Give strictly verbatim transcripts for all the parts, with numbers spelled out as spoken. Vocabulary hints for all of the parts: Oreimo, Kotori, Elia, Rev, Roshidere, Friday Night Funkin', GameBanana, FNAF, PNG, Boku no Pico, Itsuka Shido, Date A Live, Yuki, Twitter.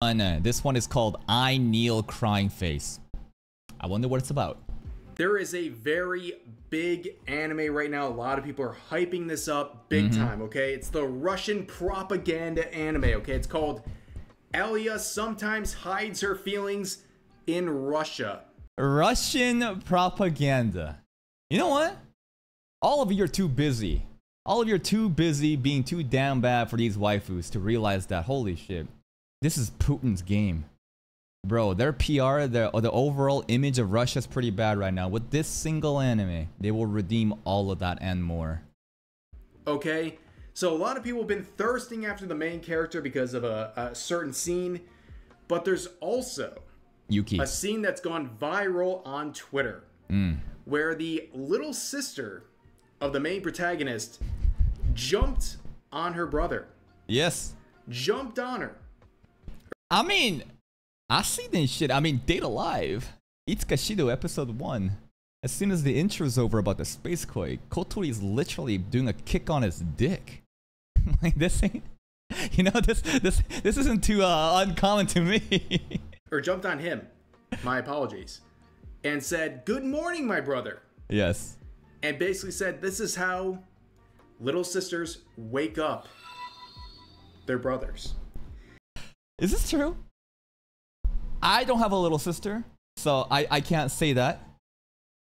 one. This one is called I Kneel Crying Face. I wonder what it's about. There is a very big anime right now. A lot of people are hyping this up big mm-hmm. time, okay? It's the Russian propaganda anime, okay? It's called Elia Sometimes Hides Her Feelings in Russia. Russian propaganda. You know what? All of you are too busy. All of you are too busy being too damn bad for these waifus to realize that, holy shit, this is Putin's game. Bro, their P R, their, or the overall image of Russia is pretty bad right now. With this single anime, they will redeem all of that and more. Okay, so a lot of people have been thirsting after the main character because of a, a certain scene. But there's also Yuki. A scene that's gone viral on Twitter. Mm. Where the little sister of the main protagonist jumped on her brother. Yes. Jumped on her. I mean... I see this shit. I mean, Date A Live, Itsuka Shido episode one. As soon as the intro's over about the space koi, Kotori is literally doing a kick on his dick. Like this ain't, you know, this this this isn't too uh, uncommon to me. Or jumped on him. My apologies, and said, "Good morning, my brother." Yes. And basically said, "This is how little sisters wake up their brothers." Is this true? I don't have a little sister, so I, I can't say that.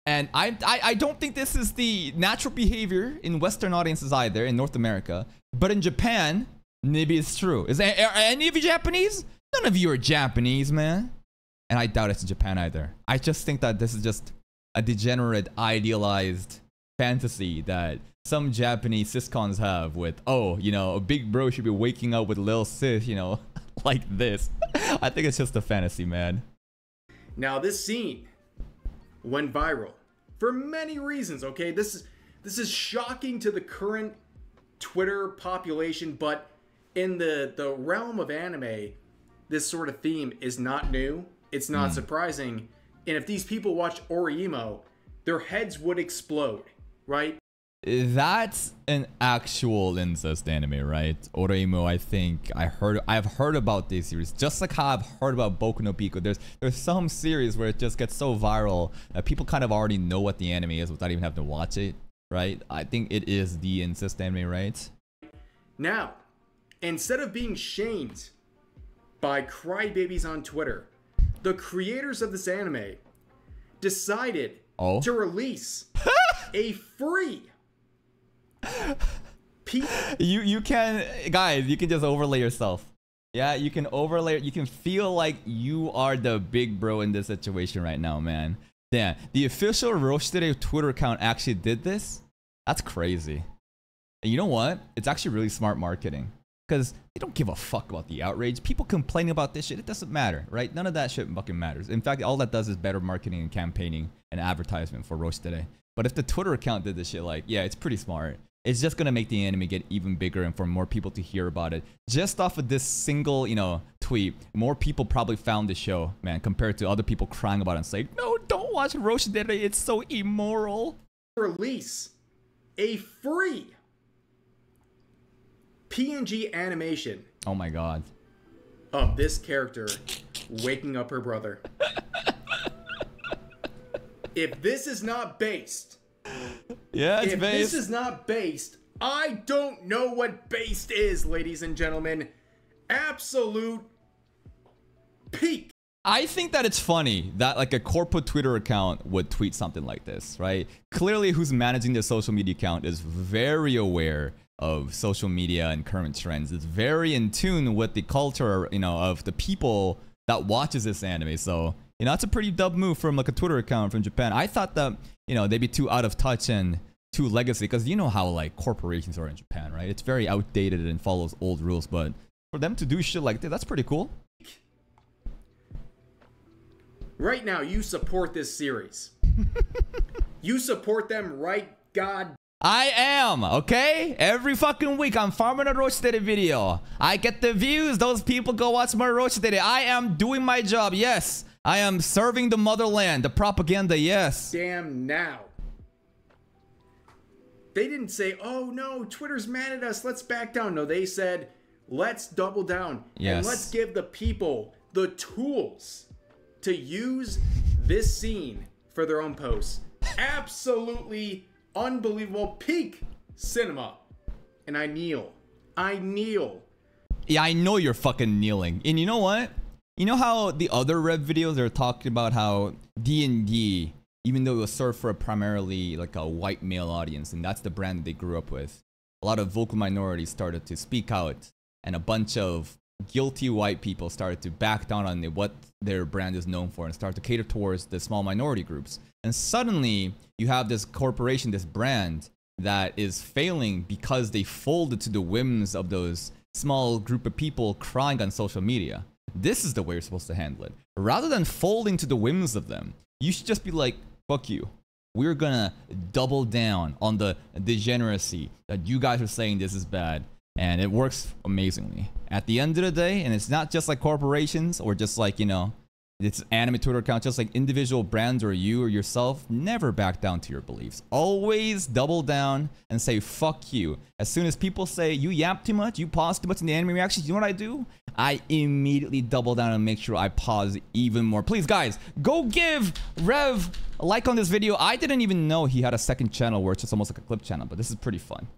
And I, I, I don't think this is the natural behavior in Western audiences either, in North America. But in Japan, maybe it's true. Is, are, are any of you Japanese? None of you are Japanese, man. And I doubt it's in Japan either. I just think that this is just a degenerate, idealized fantasy that some Japanese sitcoms have with, oh, you know, a big bro should be waking up with little sis, you know. Like this. I think it's just a fantasy, man. Now this scene went viral for many reasons, okay? This is this is shocking to the current Twitter population, but in the, the realm of anime, this sort of theme is not new. It's not mm. surprising. And if these people watch Oreimo, their heads would explode, right? That's an actual incest anime, right? Oreimo, I think I heard I've heard about this series. Just like how I've heard about Boku no Pico. There's there's some series where it just gets so viral that people kind of already know what the anime is without even having to watch it, right? I think it is the incest anime, right? Now, instead of being shamed by crybabies on Twitter, the creators of this anime decided oh? to release a free P you you can guys you can just overlay yourself. Yeah, you can overlay. You can feel like you are the big bro in this situation right now, man. Damn, the official Roshidere Twitter account actually did this. That's crazy. And you know what? It's actually really smart marketing because they don't give a fuck about the outrage. People complaining about this shit, it doesn't matter, right? None of that shit fucking matters. In fact, all that does is better marketing and campaigning and advertisement for Roshidere. But if the Twitter account did this shit, like, yeah, it's pretty smart. It's just going to make the anime get even bigger and for more people to hear about it. Just off of this single, you know, tweet, more people probably found the show, man, compared to other people crying about it and saying, no, don't watch Roshidere, it's so immoral. Release a free P N G animation. Oh my God. Of this character waking up her brother. If this is not based, yeah, it's if based. This is not based, I don't know what based is, ladies and gentlemen. Absolute peak. I think that it's funny that like a corporate Twitter account would tweet something like this, right? Clearly, who's managing their social media account is very aware of social media and current trends. It's very in tune with the culture, you know, of the people that watches this anime. So. You know, that's a pretty dub move from like a Twitter account from Japan. I thought that, you know, they'd be too out of touch and too legacy because you know how like corporations are in Japan, right? It's very outdated and follows old rules, but for them to do shit like that, that's pretty cool. Right now, you support this series. You support them, right? God. I am, okay? Every fucking week, I'm farming a Roshidere video. I get the views. Those people go watch my Roshidere. I am doing my job, yes. I am serving the motherland, the propaganda, yes. Damn now. They didn't say, oh no, Twitter's mad at us, let's back down. No, they said, Let's double down yes. and let's give the people the tools to use this scene for their own posts. Absolutely unbelievable peak cinema. And I kneel. I kneel. Yeah, I know you're fucking kneeling. And you know what? You know how the other Rev videos are talking about how D and D, even though it was served for primarily like a white male audience, and that's the brand they grew up with, a lot of vocal minorities started to speak out, and a bunch of guilty white people started to back down on what their brand is known for and start to cater towards the small minority groups. And suddenly, you have this corporation, this brand, that is failing because they folded to the whims of those small group of people crying on social media. This is the way you're supposed to handle it. Rather than folding to the whims of them, you should just be like, fuck you. We're gonna double down on the degeneracy that you guys are saying this is bad. And it works amazingly. At the end of the day, and it's not just like corporations or just like, you know, it's anime Twitter account, just like individual brands or you or yourself, never back down to your beliefs. Always double down and say, fuck you. As soon as people say, you yap too much, you pause too much in the anime reactions, you know what I do? I immediately double down and make sure I pause even more. Please, guys, go give Rev a like on this video. I didn't even know he had a second channel where it's just almost like a clip channel, but this is pretty fun.